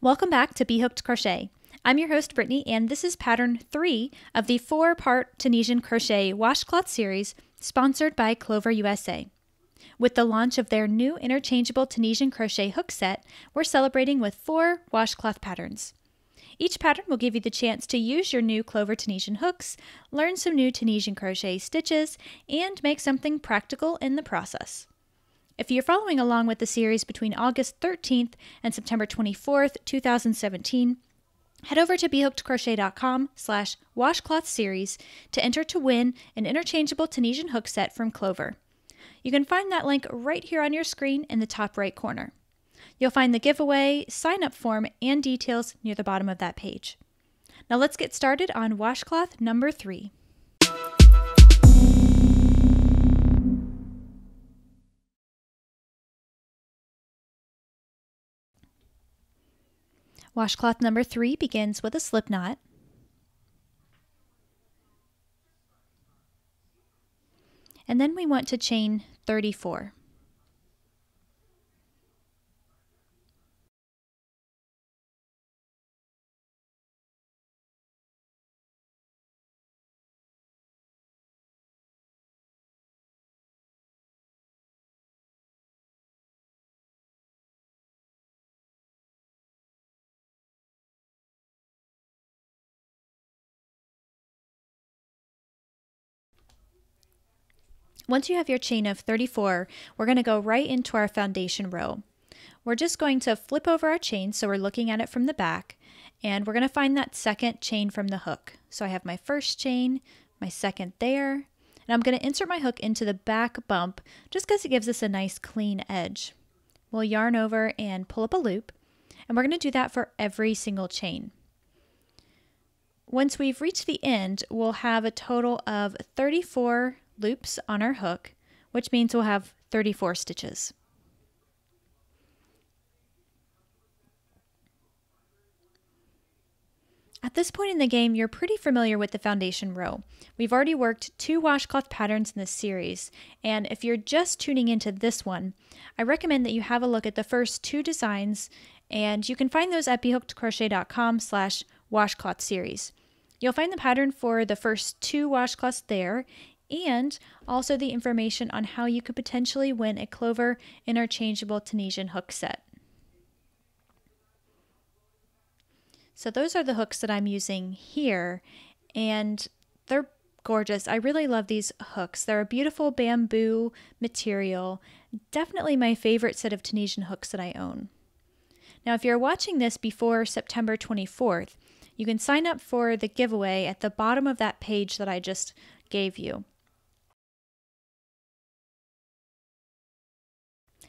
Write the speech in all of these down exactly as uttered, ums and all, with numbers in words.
Welcome back to B.Hooked Crochet. I'm your host, Brittany, and this is pattern three of the four-part Tunisian crochet washcloth series sponsored by Clover U S A. With the launch of their new interchangeable Tunisian crochet hook set, we're celebrating with four washcloth patterns. Each pattern will give you the chance to use your new Clover Tunisian hooks, learn some new Tunisian crochet stitches, and make something practical in the process. If you're following along with the series between August thirteenth and September twenty-fourth, two thousand seventeen, head over to b hooked crochet dot com slash washcloth series to enter to win an interchangeable Tunisian hook set from Clover. You can find that link right here on your screen in the top right corner. You'll find the giveaway, sign-up form, and details near the bottom of that page. Now let's get started on washcloth number three. Washcloth number three begins with a slip knot. And then we want to chain thirty-four. Once you have your chain of thirty-four, we're going to go right into our foundation row. We're just going to flip over our chain so we're looking at it from the back, and we're going to find that second chain from the hook. So I have my first chain, my second there, and I'm going to insert my hook into the back bump just because it gives us a nice clean edge. We'll yarn over and pull up a loop, and we're going to do that for every single chain. Once we've reached the end, we'll have a total of thirty-four loops on our hook, which means we'll have thirty-four stitches. At this point in the game, you're pretty familiar with the foundation row. We've already worked two washcloth patterns in this series, and if you're just tuning into this one, I recommend that you have a look at the first two designs, and you can find those at b hooked crochet dot com slash washcloth series. You'll find the pattern for the first two washcloths there, and also the information on how you could potentially win a Clover interchangeable Tunisian hook set. So those are the hooks that I'm using here, and they're gorgeous. I really love these hooks. They're a beautiful bamboo material, definitely my favorite set of Tunisian hooks that I own. Now, if you're watching this before September twenty-fourth, you can sign up for the giveaway at the bottom of that page that I just gave you.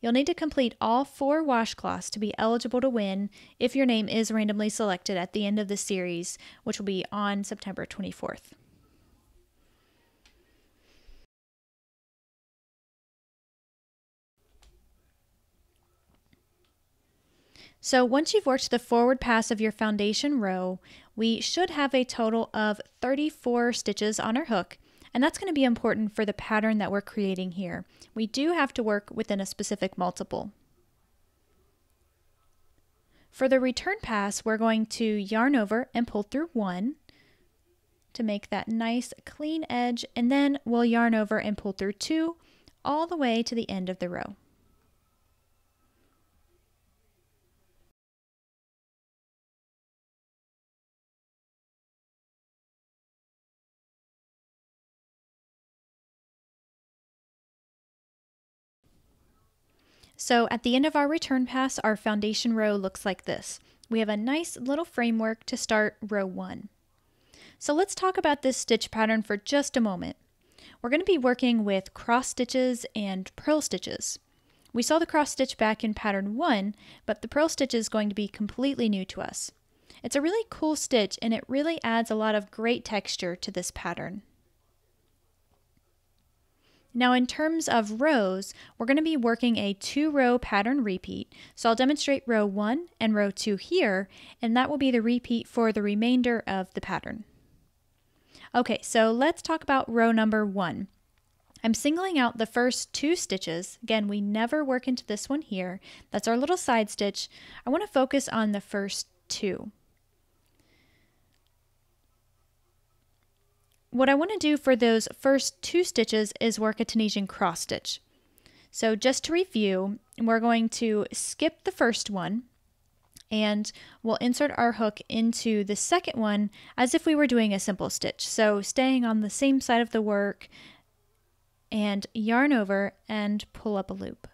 You'll need to complete all four washcloths to be eligible to win if your name is randomly selected at the end of the series, which will be on September twenty-fourth. So once you've worked the forward pass of your foundation row, we should have a total of thirty-four stitches on our hook, and that's going to be important for the pattern that we're creating here. We do have to work within a specific multiple. For the return pass, we're going to yarn over and pull through one to make that nice clean edge, and then we'll yarn over and pull through two all the way to the end of the row. So at the end of our return pass, our foundation row looks like this. We have a nice little framework to start row one. So let's talk about this stitch pattern for just a moment. We're going to be working with cross stitches and purl stitches. We saw the cross stitch back in pattern one, but the purl stitch is going to be completely new to us. It's a really cool stitch, and it really adds a lot of great texture to this pattern. Now in terms of rows, we're going to be working a two-row pattern repeat, so I'll demonstrate row one and row two here, and that will be the repeat for the remainder of the pattern. Okay, so let's talk about row number one. I'm singling out the first two stitches. Again, we never work into this one here. That's our little side stitch. I want to focus on the first two. What I want to do for those first two stitches is work a Tunisian cross stitch. So just to review, we're going to skip the first one and we'll insert our hook into the second one as if we were doing a simple stitch. So staying on the same side of the work and yarn over and pull up a loop.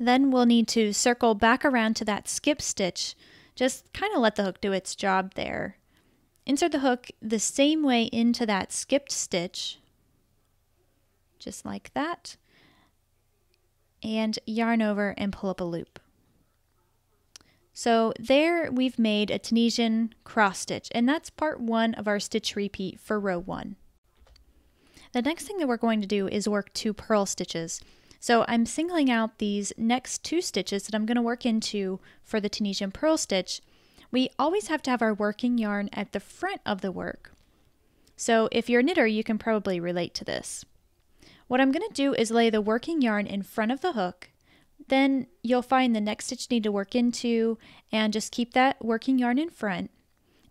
Then we'll need to circle back around to that skip stitch. Just kind of let the hook do its job there. Insert the hook the same way into that skipped stitch, just like that, and yarn over and pull up a loop. So there we've made a Tunisian cross stitch, and that's part one of our stitch repeat for row one. The next thing that we're going to do is work two purl stitches. So I'm singling out these next two stitches that I'm going to work into for the Tunisian purl stitch. We always have to have our working yarn at the front of the work. So if you're a knitter, you can probably relate to this. What I'm going to do is lay the working yarn in front of the hook. Then you'll find the next stitch you need to work into and just keep that working yarn in front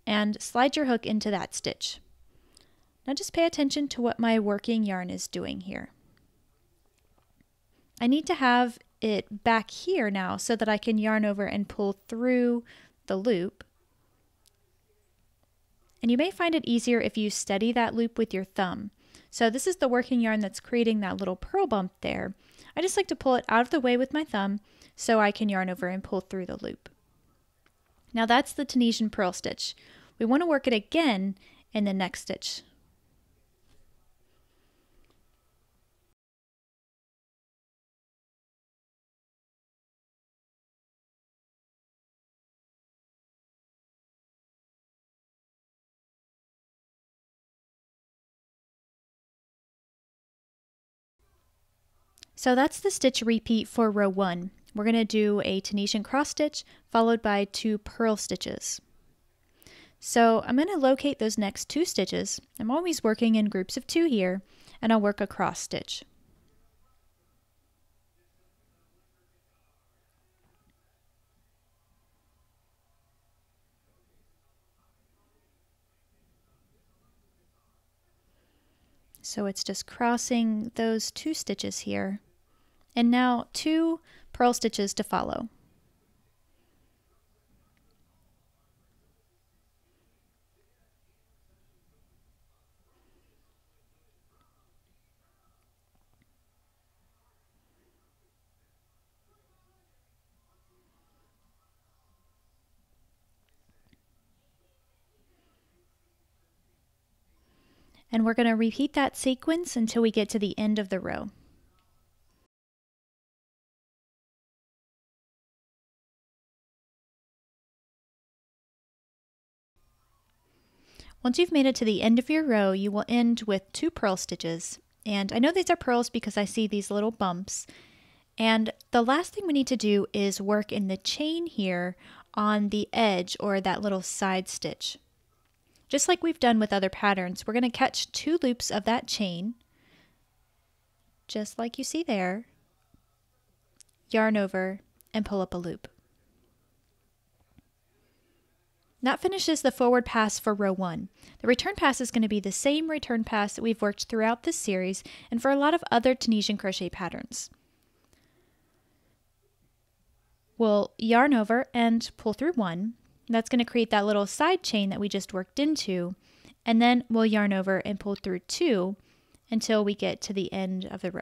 and slide your hook into that stitch. Now just pay attention to what my working yarn is doing here. I need to have it back here now so that I can yarn over and pull through the loop. And you may find it easier if you steady that loop with your thumb. So this is the working yarn that's creating that little purl bump there. I just like to pull it out of the way with my thumb so I can yarn over and pull through the loop. Now that's the Tunisian purl stitch. We want to work it again in the next stitch. So that's the stitch repeat for row one. We're going to do a Tunisian cross stitch followed by two purl stitches. So I'm going to locate those next two stitches. I'm always working in groups of two here, and I'll work a cross stitch. So it's just crossing those two stitches here. And now two purl stitches to follow. And we're going to repeat that sequence until we get to the end of the row. Once you've made it to the end of your row, you will end with two purl stitches. And I know these are purls because I see these little bumps. And the last thing we need to do is work in the chain here on the edge, or that little side stitch. Just like we've done with other patterns, we're going to catch two loops of that chain, just like you see there, yarn over, and pull up a loop. That finishes the forward pass for row one. The return pass is going to be the same return pass that we've worked throughout this series and for a lot of other Tunisian crochet patterns. We'll yarn over and pull through one. That's going to create that little side chain that we just worked into, and then we'll yarn over and pull through two until we get to the end of the row.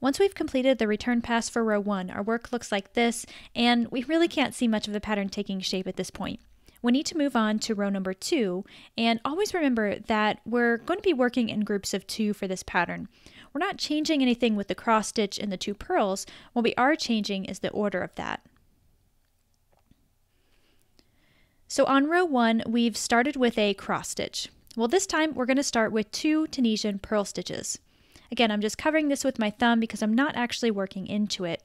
Once we've completed the return pass for row one, our work looks like this, and we really can't see much of the pattern taking shape at this point. We need to move on to row number two, and always remember that we're going to be working in groups of two for this pattern. We're not changing anything with the cross stitch and the two purls. What we are changing is the order of that. So on row one, we've started with a cross stitch. Well, this time we're going to start with two Tunisian purl stitches. Again, I'm just covering this with my thumb because I'm not actually working into it.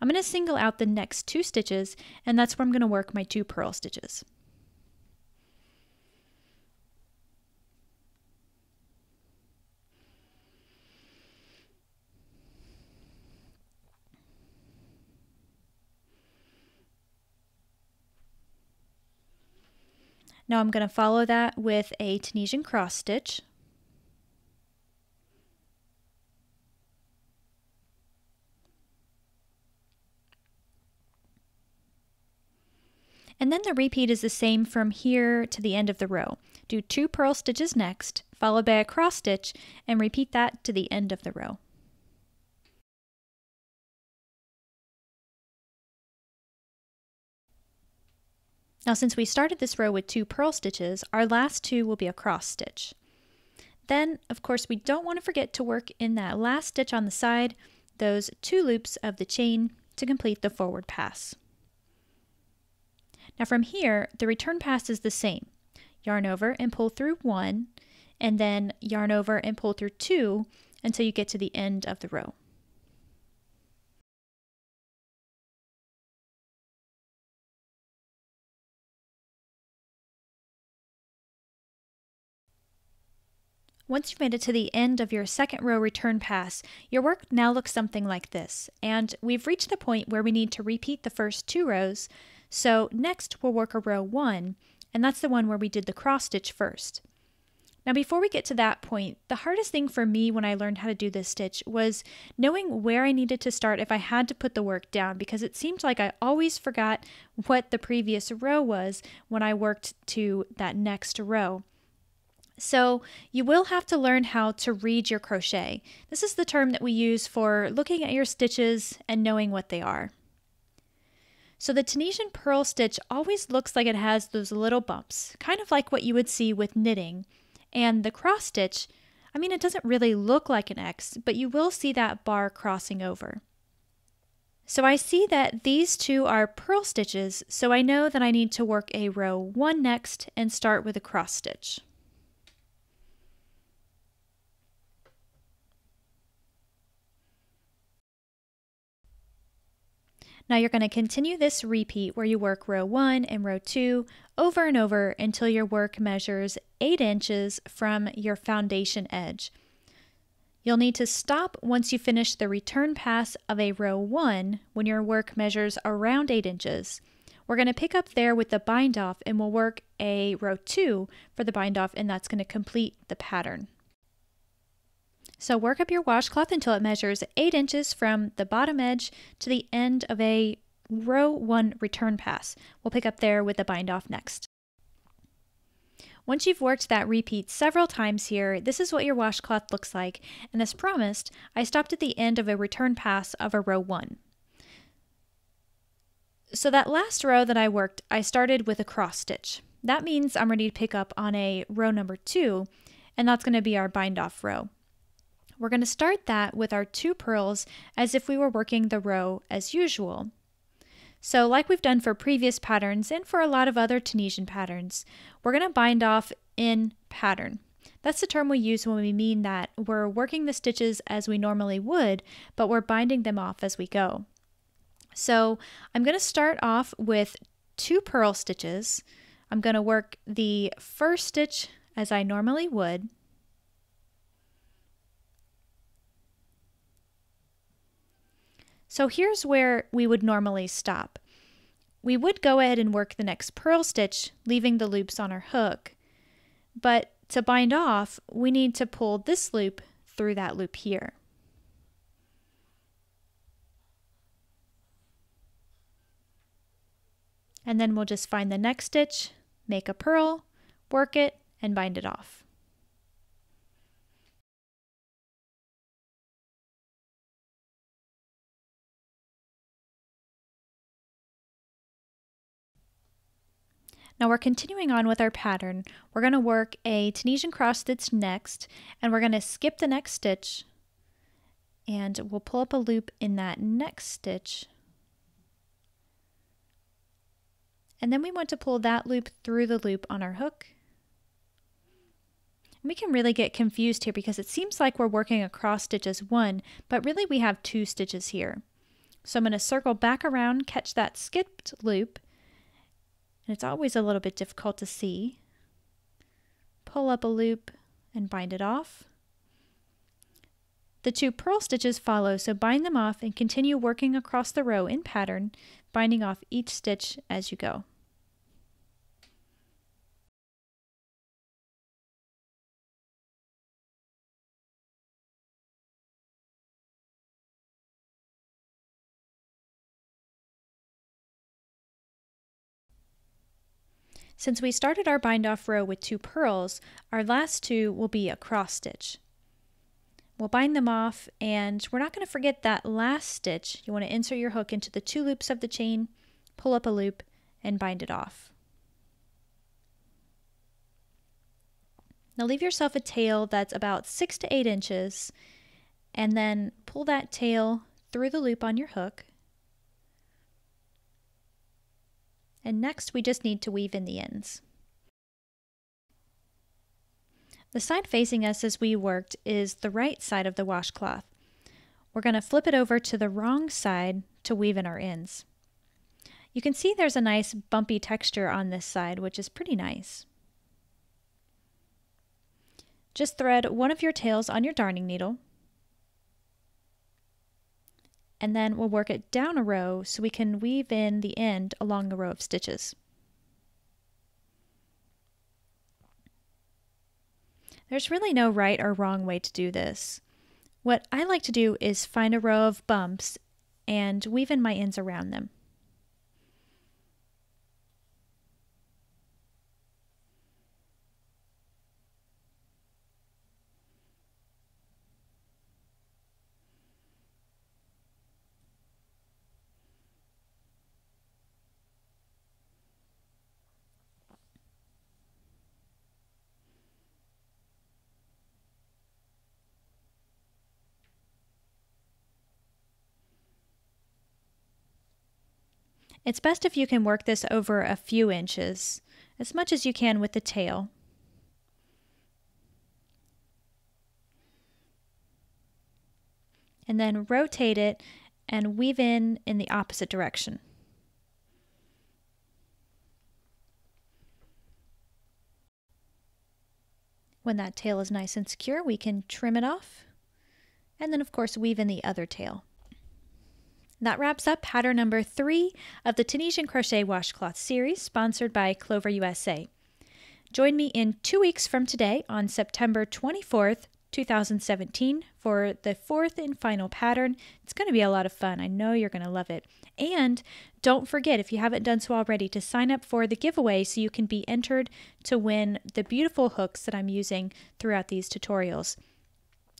I'm going to single out the next two stitches, and that's where I'm going to work my two purl stitches. Now I'm going to follow that with a Tunisian cross stitch. And then the repeat is the same from here to the end of the row. Do two purl stitches next, followed by a cross stitch, and repeat that to the end of the row. Now, since we started this row with two purl stitches, our last two will be a cross stitch. Then, of course, we don't want to forget to work in that last stitch on the side, those two loops of the chain to complete the forward pass. Now from here, the return pass is the same. Yarn over and pull through one, and then yarn over and pull through two until you get to the end of the row. Once you've made it to the end of your second row return pass, your work now looks something like this, and we've reached the point where we need to repeat the first two rows, so next we'll work a row one, and that's the one where we did the cross stitch first. Now before we get to that point, the hardest thing for me when I learned how to do this stitch was knowing where I needed to start if I had to put the work down, because it seemed like I always forgot what the previous row was when I worked to that next row. So you will have to learn how to read your crochet. This is the term that we use for looking at your stitches and knowing what they are. So the Tunisian purl stitch always looks like it has those little bumps, kind of like what you would see with knitting. And the cross stitch, I mean, it doesn't really look like an X, but you will see that bar crossing over. So I see that these two are purl stitches, so I know that I need to work a row one next and start with a cross stitch. Now you're going to continue this repeat where you work row one and row two over and over until your work measures eight inches from your foundation edge. You'll need to stop once you finish the return pass of a row one when your work measures around eight inches. We're going to pick up there with the bind off, and we'll work a row two for the bind off, and that's going to complete the pattern. So work up your washcloth until it measures eight inches from the bottom edge to the end of a row one return pass. We'll pick up there with the bind off next. Once you've worked that repeat several times here, this is what your washcloth looks like, and as promised, I stopped at the end of a return pass of a row one. So that last row that I worked, I started with a cross stitch. That means I'm ready to pick up on a row number two, and that's going to be our bind off row. We're going to start that with our two purls as if we were working the row as usual. So like we've done for previous patterns and for a lot of other Tunisian patterns, we're going to bind off in pattern. That's the term we use when we mean that we're working the stitches as we normally would, but we're binding them off as we go. So I'm going to start off with two purl stitches. I'm going to work the first stitch as I normally would. So here's where we would normally stop. We would go ahead and work the next purl stitch, leaving the loops on our hook. But to bind off, we need to pull this loop through that loop here. And then we'll just find the next stitch, make a purl, work it, and bind it off. Now we're continuing on with our pattern. We're going to work a Tunisian cross stitch next, and we're going to skip the next stitch, and we'll pull up a loop in that next stitch, And then we want to pull that loop through the loop on our hook. And we can really get confused here because it seems like we're working across stitch as one, but really we have two stitches here. So I'm going to circle back around, catch that skipped loop, and it's always a little bit difficult to see. Pull up a loop and bind it off. The two purl stitches follow, so bind them off and continue working across the row in pattern, binding off each stitch as you go. Since we started our bind off row with two purls, our last two will be a cross stitch. We'll bind them off, and we're not going to forget that last stitch. You want to insert your hook into the two loops of the chain, pull up a loop, and bind it off. Now leave yourself a tail that's about six to eight inches, and then pull that tail through the loop on your hook. And next, we just need to weave in the ends. The side facing us as we worked is the right side of the washcloth. We're going to flip it over to the wrong side to weave in our ends. You can see there's a nice bumpy texture on this side, which is pretty nice. Just thread one of your tails on your darning needle, and then we'll work it down a row so we can weave in the end along the row of stitches. There's really no right or wrong way to do this. What I like to do is find a row of bumps and weave in my ends around them. It's best if you can work this over a few inches, as much as you can with the tail. And then rotate it and weave in in the opposite direction. When that tail is nice and secure, we can trim it off, and then of course weave in the other tail. That wraps up pattern number three of the Tunisian Crochet Washcloth Series, sponsored by Clover U S A. Join me in two weeks from today on September twenty-fourth, two thousand seventeen for the fourth and final pattern. It's going to be a lot of fun. I know you're going to love it. And don't forget, if you haven't done so already, to sign up for the giveaway so you can be entered to win the beautiful hooks that I'm using throughout these tutorials.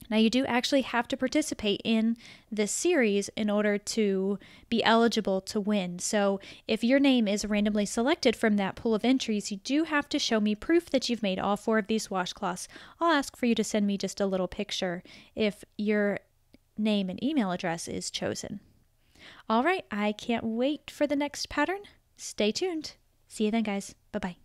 Now, you do actually have to participate in this series in order to be eligible to win. So if your name is randomly selected from that pool of entries, you do have to show me proof that you've made all four of these washcloths. I'll ask for you to send me just a little picture if your name and email address is chosen. All right, I can't wait for the next pattern. Stay tuned. See you then, guys. Bye-bye.